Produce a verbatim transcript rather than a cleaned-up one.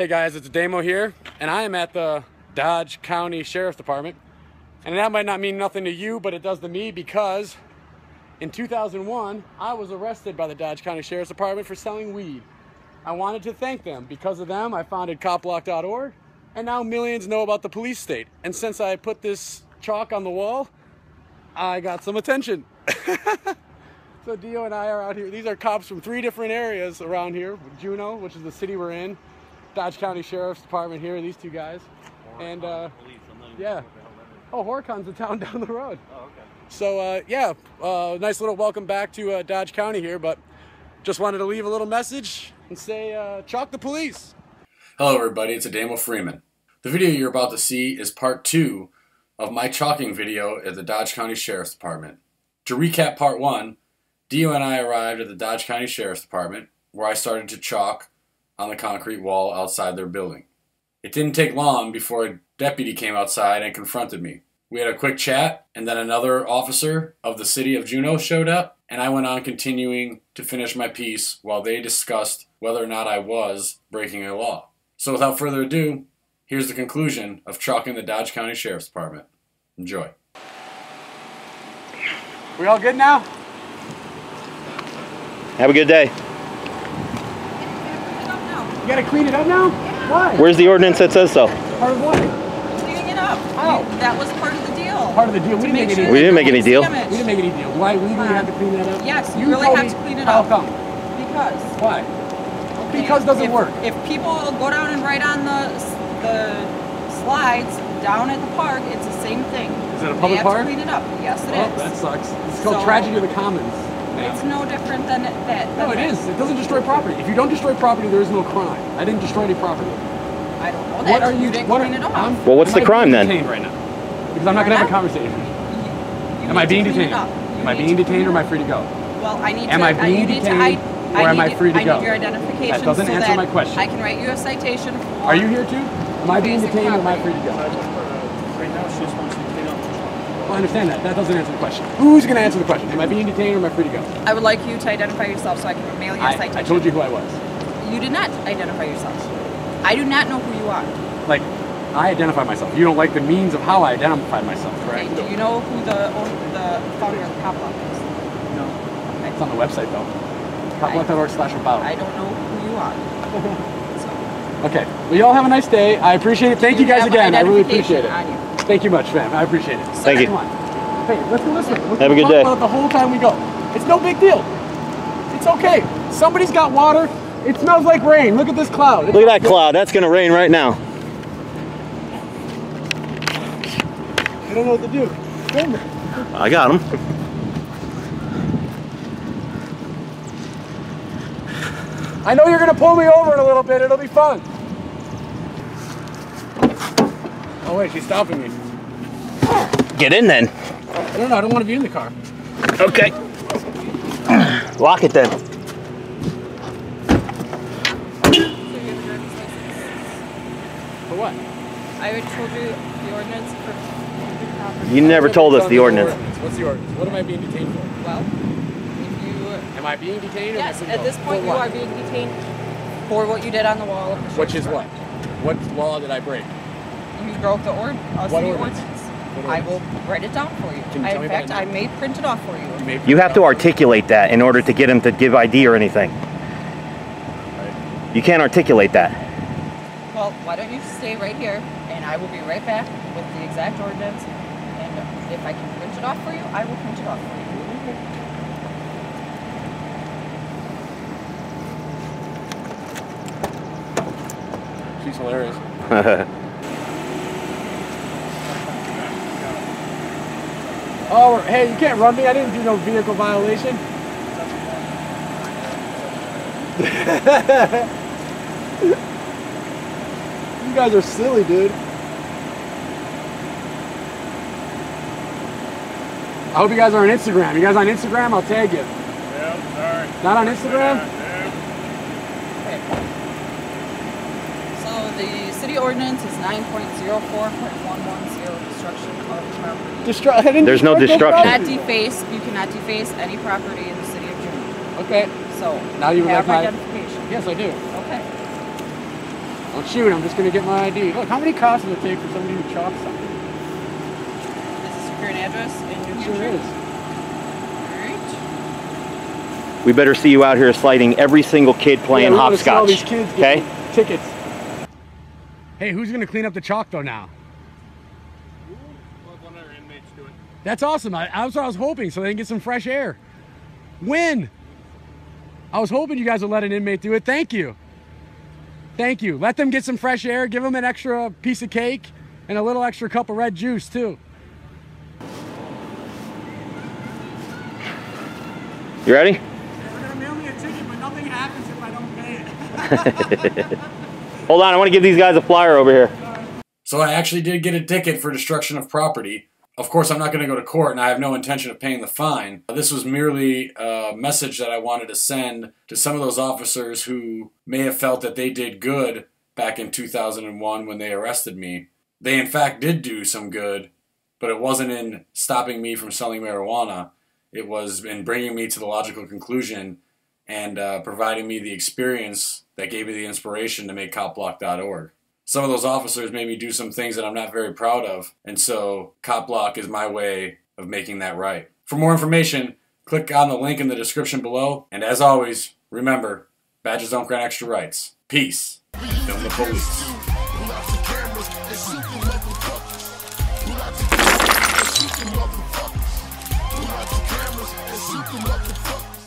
Hey guys, it's Ademo here, and I am at the Dodge County Sheriff's Department. And that might not mean nothing to you, but it does to me, because in two thousand one, I was arrested by the Dodge County Sheriff's Department for selling weed. I wanted to thank them. Because of them, I founded cop block dot org, and now millions know about the police state. And since I put this chalk on the wall, I got some attention. So Dio and I are out here. These are cops from three different areas around here. Juneau, which is the city we're in, Dodge County Sheriff's Department here, these two guys. Horicon, and uh, police, yeah. Oh, Horicon's the town down the road. Oh, okay. So uh, yeah, uh, nice little welcome back to uh, Dodge County here, but just wanted to leave a little message and say, uh, chalk the police. Hello everybody, it's Ademo Freeman. The video you're about to see is part two of my chalking video at the Dodge County Sheriff's Department. To recap part one, Dio and I arrived at the Dodge County Sheriff's Department, where I started to chalk on the concrete wall outside their building. It didn't take long before a deputy came outside and confronted me. We had a quick chat, and then another officer of the city of Juneau showed up, and I went on continuing to finish my piece while they discussed whether or not I was breaking a law. So without further ado, here's the conclusion of chalking the Dodge County Sheriff's Department. Enjoy. We all good now? Have a good day. You gotta clean it up now? Yeah. Why? Where's the ordinance that says so? Part of what? Cleaning it up. Oh. That was part of the deal. Part of the deal. We didn't make, sure any, we didn't make any deal. Damage. We didn't make any deal. Why? We really had to clean that up? Yes, you really have to clean it up. How come? Because. Why? Okay. Because it doesn't if, work. If people go down and write on the, the slides down at the park, it's the same thing. Is it a public park? They have to clean it up. Yes, it oh, is. That sucks. It's called so, tragedy of the commons. Yeah. It's no different than that. Than no, it that. is. It doesn't destroy property. If you don't destroy property, there is no crime. I didn't destroy any property. I don't know that. What are you, you didn't what are, it off. Well, what's the crime then? Right now, because I'm not going to have a conversation. You, you am I being detained? Am I being detained or am I free to go? Well, I need to. Am I being detained to, I, I or am I free to I go? I need your identification. That doesn't so answer that my question. I can write you a citation. For are you here too? Am I being detained property. or am I free to go? Right now, she just wants to clean up. I understand that. That doesn't answer the question. Who's going to answer the question? Am I being detained or am I free to go? I would like you to identify yourself so I can mail you a citation. I told you who I was. You did not identify yourself. I do not know who you are. Like, I identify myself. You don't like the means of how I identify myself, correct? Okay, do you know who the the founder of CopBlock is? No. Okay. It's on the website, though. CopBlock dot org slash about. I don't know who you are. So. Okay. Well, you all have a nice day. I appreciate it. Thank you, you guys again. I really appreciate it. Thank you much, fam. I appreciate it. Thank you. Come on. Hey, listen, listen. Let's Have a good day. The whole time we go, it's no big deal. It's okay. Somebody's got water. It smells like rain. Look at this cloud. It's Look at that cloud. That's gonna rain right now. I don't know what to do. I got him. I know you're gonna pull me over in a little bit. It'll be fun. Oh wait, she's stopping me. Get in then. I don't know, I don't want to be in the car. Okay. Lock it then. For what? I told you the ordinance for property. You never told us the ordinance. What's the ordinance? What am I being detained for? Well, if you... Am I being detained? Yes, at this point you are being detained for what you did on the wall. Which is what? What law did I break? You broke the ord uh, city ordinance. ordinance. I will write it down for you. you I, in fact, I may print it off for you. You, you have to articulate that in order to get him to give I D or anything. Right. You can't articulate that. Well, why don't you stay right here, and I will be right back with the exact ordinance. And if I can print it off for you, I will print it off for you. She's hilarious. Oh, hey, you can't run me. I didn't do no vehicle violation. You guys are silly, dude. I hope you guys are on Instagram. You guys on Instagram? I'll tag you. Yeah, sorry. Not on Instagram? Yeah, okay. So the city ordinance is nine point zero four point one one zero, destruction of property. Destru I didn't There's no destruction. Property. You cannot deface, you cannot deface any property in the city of Juneau. Okay. So, now you have identification. Yes, I do. Okay. Well, shoot, I'm just going to get my I D. Look, how many cops does it take for somebody to chop something? Is this your current address in New Hampshire? Sure is. All right. We better see you out here sliding every single kid playing yeah, hopscotch. All these kids okay? Tickets. Hey, who's going to clean up the chalk though now? We'll have one of our inmates do it. That's awesome. I, that's what I was hoping, so they can get some fresh air. Win! I was hoping you guys would let an inmate do it. Thank you. Thank you. Let them get some fresh air. Give them an extra piece of cake and a little extra cup of red juice too. You ready? Yeah, they're gonna mail me a ticket, but nothing happens if I don't pay it. Hold on, I want to give these guys a flyer over here. So I actually did get a ticket for destruction of property. Of course, I'm not going to go to court, and I have no intention of paying the fine. This was merely a message that I wanted to send to some of those officers who may have felt that they did good back in two thousand one when they arrested me. They, in fact, did do some good, but it wasn't in stopping me from selling marijuana. It was in bringing me to the logical conclusion and uh, providing me the experience that gave me the inspiration to make cop block dot org. Some of those officers made me do some things that I'm not very proud of, and so CopBlock is my way of making that right. For more information, click on the link in the description below, and as always, remember, badges don't grant extra rights. Peace. Film the police.